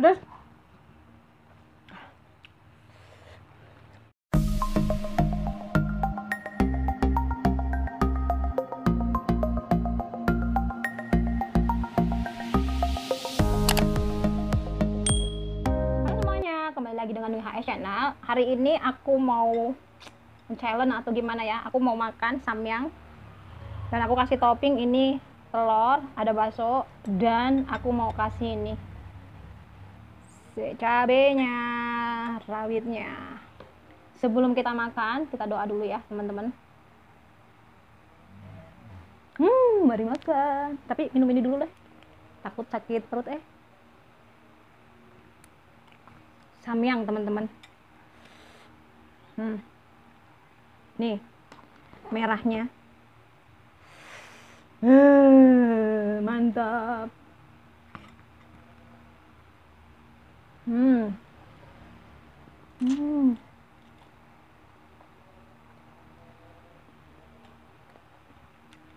Pedas. Lagi dengan Nuy HS channel. Hari ini aku mau challenge atau gimana ya, aku mau makan samyang dan aku kasih topping ini telur, ada bakso, dan aku mau kasih ini cabenya, rawitnya. Sebelum kita makan, kita doa dulu ya teman-teman. Mari makan, tapi minum ini dulu deh, takut sakit perut. Samyang teman-teman. Nih merahnya. Mantap.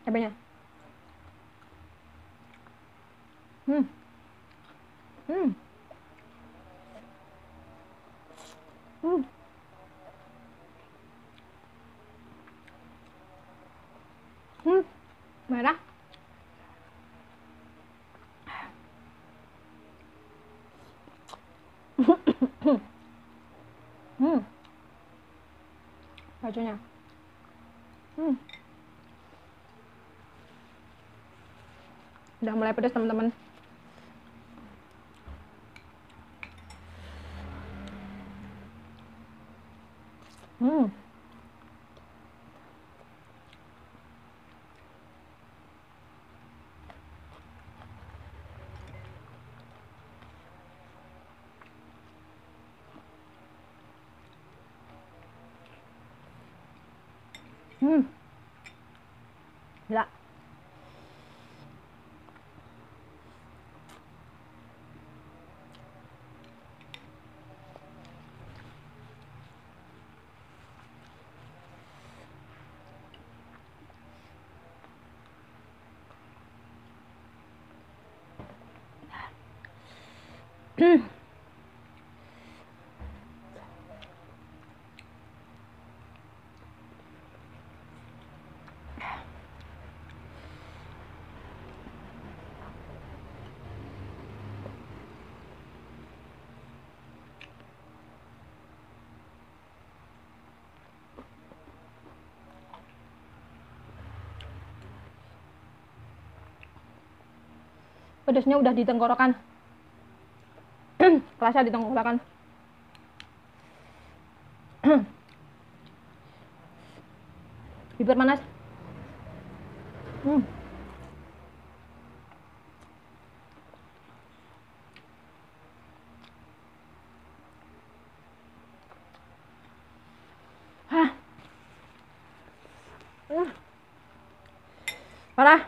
Cabenya. Merah. Bajunya. Udah mulai pedas teman-teman. Gila. Pedasnya udah di tenggorokan. Kerasa di tenggorokan. Bibir panas. Parah.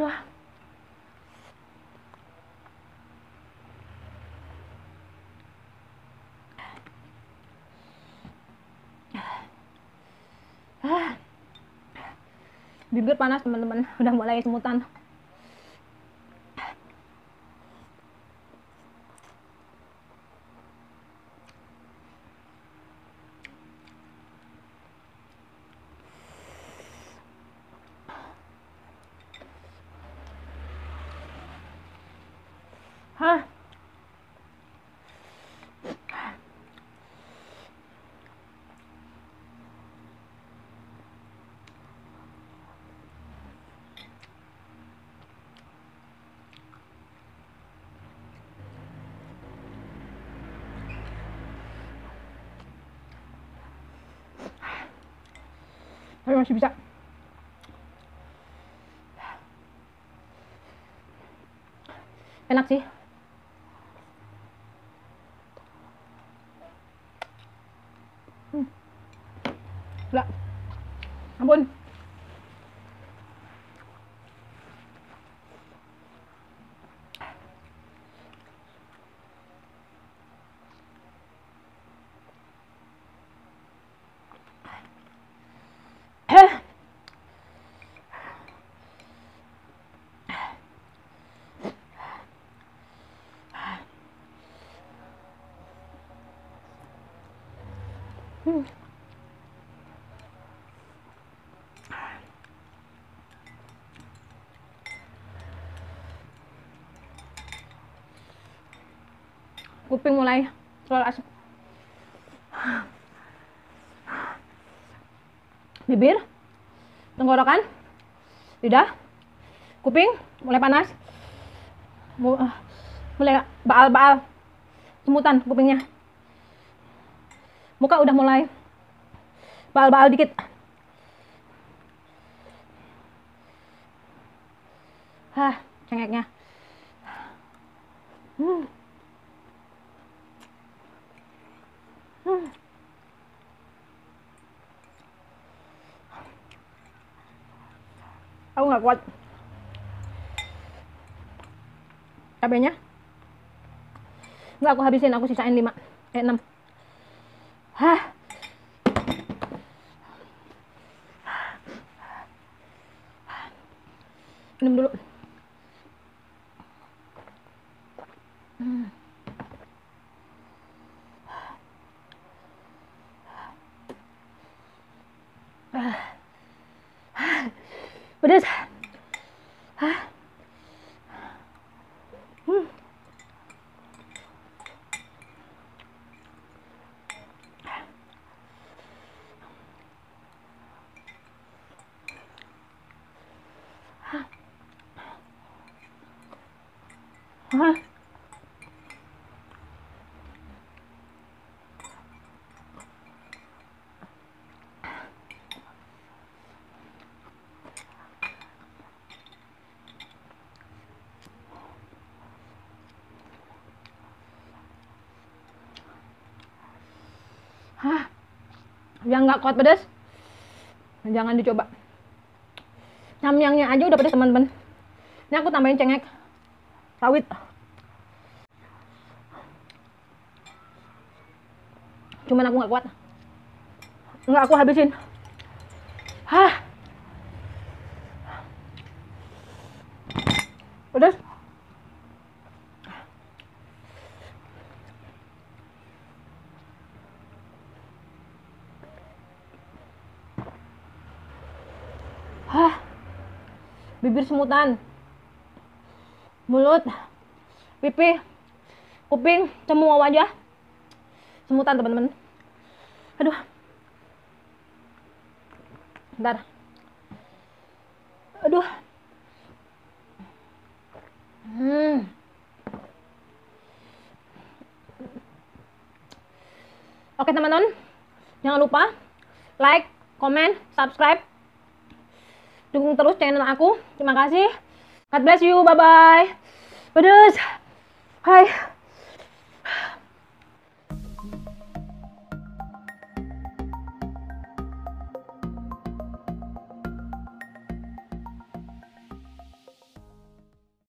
Aduh. Bibir panas teman-teman, udah mulai semutan. Tapi masih bisa. Enak sih. ampun. Kuping mulai keluar asap, bibir, tenggorokan, lidah, kuping mulai panas, mulai baal-baal, semutan kupingnya, muka udah mulai baal-baal dikit. Hah, cengeknya. Aku nggak kuat. Cabenya nggak aku habisin, aku sisain 5, 6. Hah. Minum dulu. Pedas. Yang nggak kuat pedas, jangan dicoba. Samyangnya aja udah pedas teman-teman. Ini aku tambahin cengek rawit. Cuman aku nggak kuat, nggak aku habisin. Hah, pedas. Bibir semutan, mulut, pipi, kuping, semua wajah semutan teman-teman. Aduh, bentar. Aduh. Oke teman-teman, jangan lupa like, comment, subscribe. Dukung terus channel aku. Terima kasih. God bless you. Bye-bye. Pedes. Hai.